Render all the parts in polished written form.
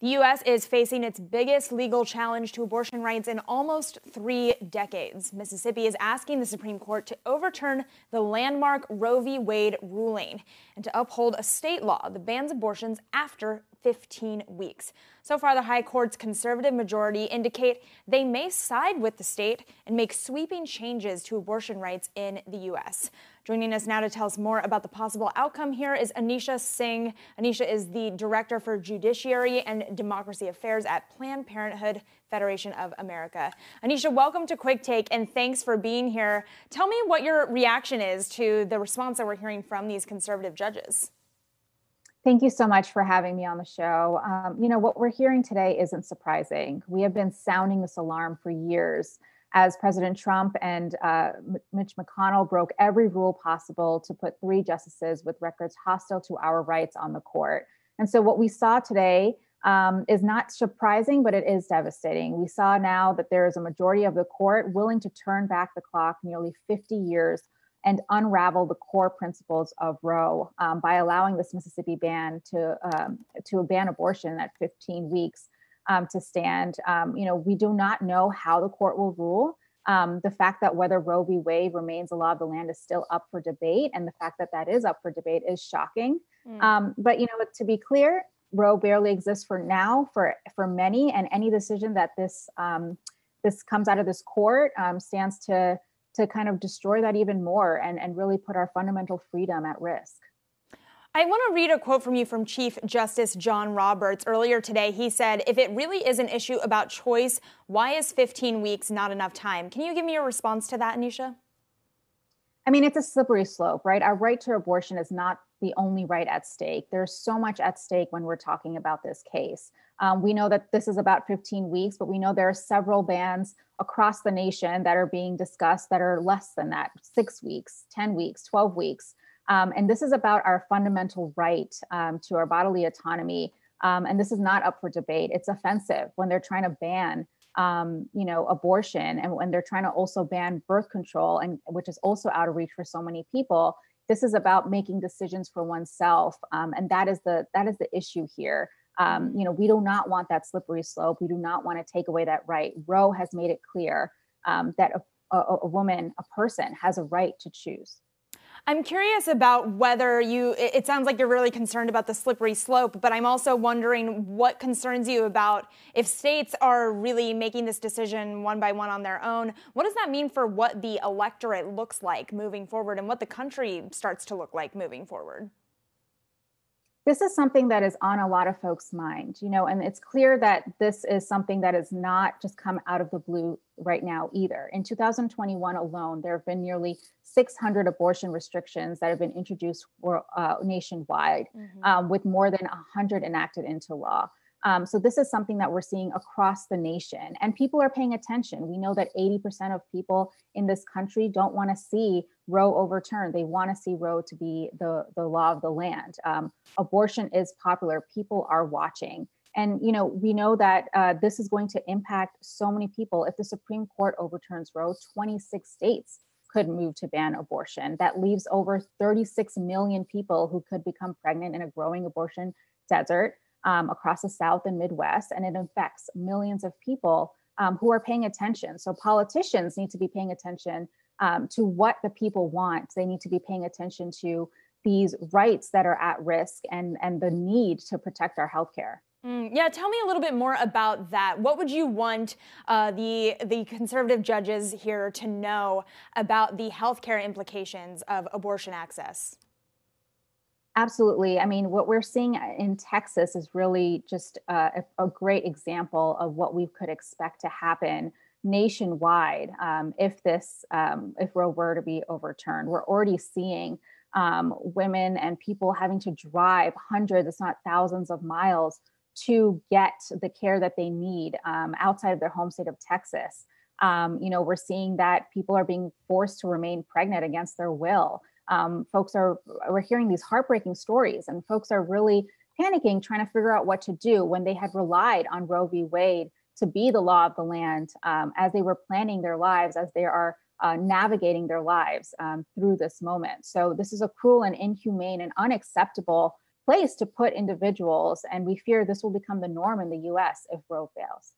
The U.S. is facing its biggest legal challenge to abortion rights in almost 3 decades. Mississippi is asking the Supreme Court to overturn the landmark Roe v. Wade ruling and to uphold a state law that bans abortions after 15 weeks. So far, the high court's conservative majority indicate they may side with the state and make sweeping changes to abortion rights in the U.S. Joining us now to tell us more about the possible outcome here is Anisha Singh. Anisha is the Director for Judiciary and Democracy Affairs at Planned Parenthood Federation of America. Anisha, welcome to Quick Take, and thanks for being here. Tell me what your reaction is to the response that we're hearing from these conservative judges. Thank you so much for having me on the show. You know, what we're hearing today isn't surprising. We have been sounding this alarm for years as President Trump and Mitch McConnell broke every rule possible to put 3 justices with records hostile to our rights on the court. And so what we saw today is not surprising, but it is devastating. We saw now that there is a majority of the court willing to turn back the clock nearly 50 years and unravel the core principles of Roe by allowing this Mississippi ban to ban abortion at 15 weeks to stand. You know, we do not know how the court will rule. The fact that whether Roe v. Wade remains the law of the land is still up for debate, and the fact that that is up for debate is shocking. But you know, to be clear, Roe barely exists for now for many, and any decision that this comes out of this court stands to kind of destroy that even more and really put our fundamental freedom at risk. I want to read a quote from you from Chief Justice John Roberts earlier today. He said, "If it really is an issue about choice, why is 15 weeks not enough time?" Can you give me your response to that, Anisha? I mean, it's a slippery slope, right? Our right to abortion is not the only right at stake. There's so much at stake when we're talking about this case. We know that this is about 15 weeks, but we know there are several bans across the nation that are being discussed that are less than that, 6 weeks, 10 weeks, 12 weeks. And this is about our fundamental right to our bodily autonomy. And this is not up for debate. It's offensive when they're trying to ban you know, abortion, and when they're trying to also ban birth control, and which is also out of reach for so many people. This is about making decisions for oneself, and that is the issue here. You know, we do not want that slippery slope. We do not want to take away that right. Roe has made it clear that a woman, a person, has a right to choose. I'm curious about whether it sounds like you're really concerned about the slippery slope, but I'm also wondering what concerns you about if states are really making this decision one by one on their own. What does that mean for what the electorate looks like moving forward and what the country starts to look like moving forward? This is something that is on a lot of folks' mind, you know, and it's clear that this is something that has not just come out of the blue right now either. In 2021 alone, there have been nearly 600 abortion restrictions that have been introduced nationwide, with more than 100 enacted into law. So this is something that we're seeing across the nation, and people are paying attention. We know that 80% of people in this country don't want to see Roe overturned. They want to see Roe to be the law of the land. Abortion is popular. People are watching. And, you know, we know that this is going to impact so many people. If the Supreme Court overturns Roe, 26 states could move to ban abortion. That leaves over 36 million people who could become pregnant in a growing abortion desert across the South and Midwest, and it affects millions of people who are paying attention. So politicians need to be paying attention to what the people want. They need to be paying attention to these rights that are at risk and the need to protect our healthcare. Yeah, tell me a little bit more about that. What would you want the conservative judges here to know about the healthcare implications of abortion access? Absolutely. I mean, what we're seeing in Texas is really just a great example of what we could expect to happen nationwide if Roe were to be overturned. We're already seeing women and people having to drive hundreds, if not thousands of miles to get the care that they need outside of their home state of Texas. You know, we're seeing that people are being forced to remain pregnant against their will. We're hearing these heartbreaking stories, and folks are really panicking, trying to figure out what to do when they had relied on Roe v. Wade to be the law of the land as they were planning their lives, as they are navigating their lives through this moment. So this is a cruel and inhumane and unacceptable place to put individuals. And we fear this will become the norm in the US if Roe fails.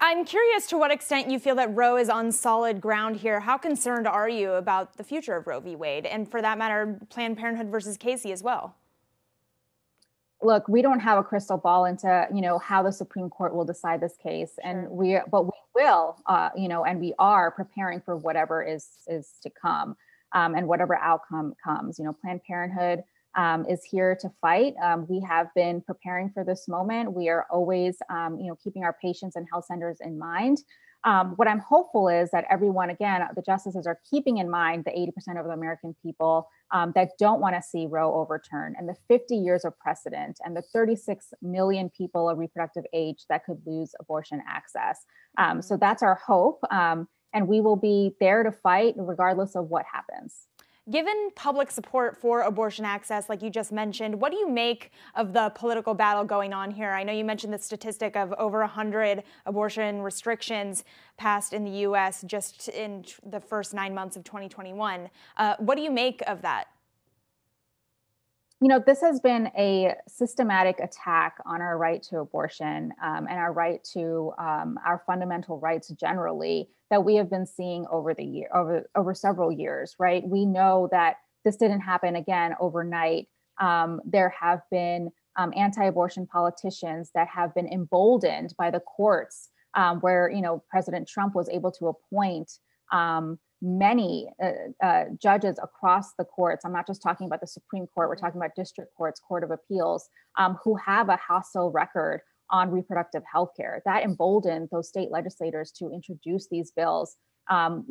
I'm curious to what extent you feel that Roe is on solid ground here. How concerned are you about the future of Roe v. Wade? And for that matter, Planned Parenthood versus Casey as well? Look, we don't have a crystal ball into, how the Supreme Court will decide this case. Sure. But we will, and we are preparing for whatever is to come and whatever outcome comes. Planned Parenthood is here to fight. We have been preparing for this moment. We are always, keeping our patients and health centers in mind. What I'm hopeful is that everyone, again, the justices are keeping in mind the 80% of the American people that don't want to see Roe overturned, and the 50 years of precedent, and the 36 million people of reproductive age that could lose abortion access. So that's our hope. And we will be there to fight regardless of what happens. Given public support for abortion access, like you just mentioned, what do you make of the political battle going on here? I know you mentioned the statistic of over 100 abortion restrictions passed in the U.S. just in the first 9 months of 2021. What do you make of that? This has been a systematic attack on our right to abortion and our right to our fundamental rights generally that we have been seeing over the year, over several years, right? We know that this didn't happen again overnight. There have been anti-abortion politicians that have been emboldened by the courts where, President Trump was able to appoint many judges across the courts. I'm not just talking about the Supreme Court, we're talking about district courts, Court of Appeals, who have a hostile record on reproductive health care. That emboldened those state legislators to introduce these bills, and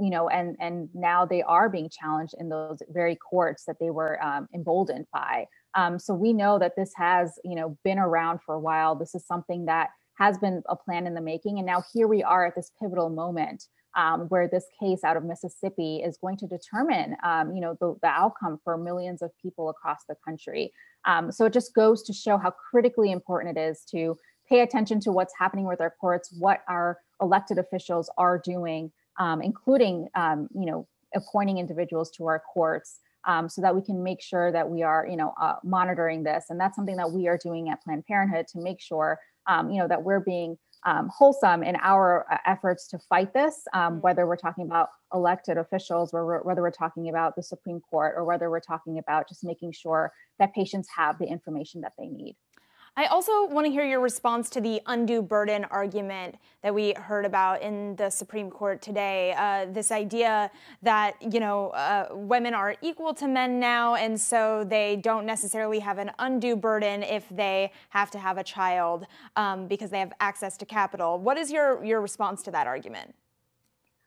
now they are being challenged in those very courts that they were emboldened by. So we know that this has, been around for a while. This is something that has been a plan in the making. And now here we are at this pivotal moment where this case out of Mississippi is going to determine, the outcome for millions of people across the country. So it just goes to show how critically important it is to pay attention to what's happening with our courts, what our elected officials are doing, including, appointing individuals to our courts, so that we can make sure that we are, monitoring this. And that's something that we are doing at Planned Parenthood to make sure, that we're being wholesome in our efforts to fight this, whether we're talking about elected officials, or whether we're talking about the Supreme Court, or whether we're talking about just making sure that patients have the information that they need. I also want to hear your response to the undue burden argument that we heard about in the Supreme Court today. This idea that, women are equal to men now, and so they don't necessarily have an undue burden if they have to have a child because they have access to capital. What is your response to that argument?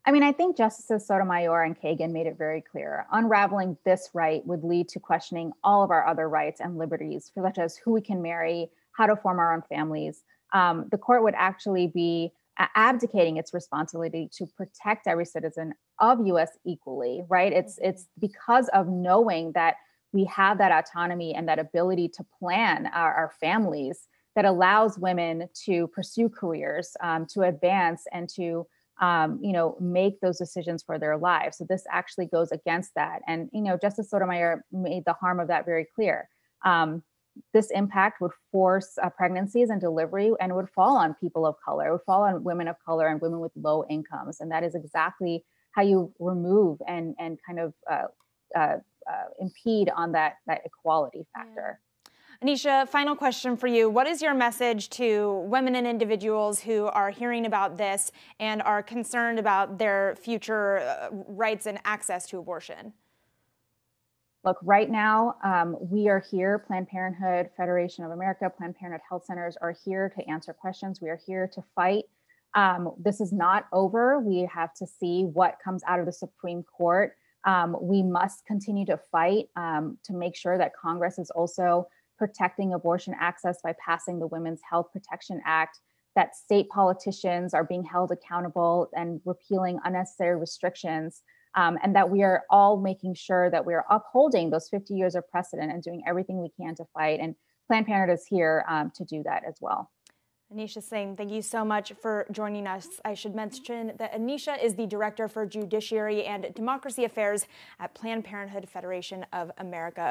I mean, I think Justices Sotomayor and Kagan made it very clear. Unraveling this right would lead to questioning all of our other rights and liberties, such as who we can marry, how to form our own families. The court would actually be abdicating its responsibility to protect every citizen of U.S. equally, right? It's because of knowing that we have that autonomy and that ability to plan our families that allows women to pursue careers, to advance, and to make those decisions for their lives. So this actually goes against that. And, Justice Sotomayor made the harm of that very clear. This impact would force pregnancies and delivery, and would fall on people of color. It would fall on women of color and women with low incomes. And that is exactly how you remove and kind of impede on that equality factor. Yeah. Anisha, final question for you. What is your message to women and individuals who are hearing about this and are concerned about their future rights and access to abortion? Look, right now, we are here. Planned Parenthood Federation of America, Planned Parenthood Health Centers are here to answer questions. We are here to fight. This is not over. We have to see what comes out of the Supreme Court. We must continue to fight to make sure that Congress is also protecting abortion access by passing the Women's Health Protection Act, that state politicians are being held accountable and repealing unnecessary restrictions, and that we are all making sure that we are upholding those 50 years of precedent and doing everything we can to fight. And Planned Parenthood is here to do that as well. Anisha Singh, thank you so much for joining us. I should mention that Anisha is the Director for Judiciary and Democracy Affairs at Planned Parenthood Federation of America.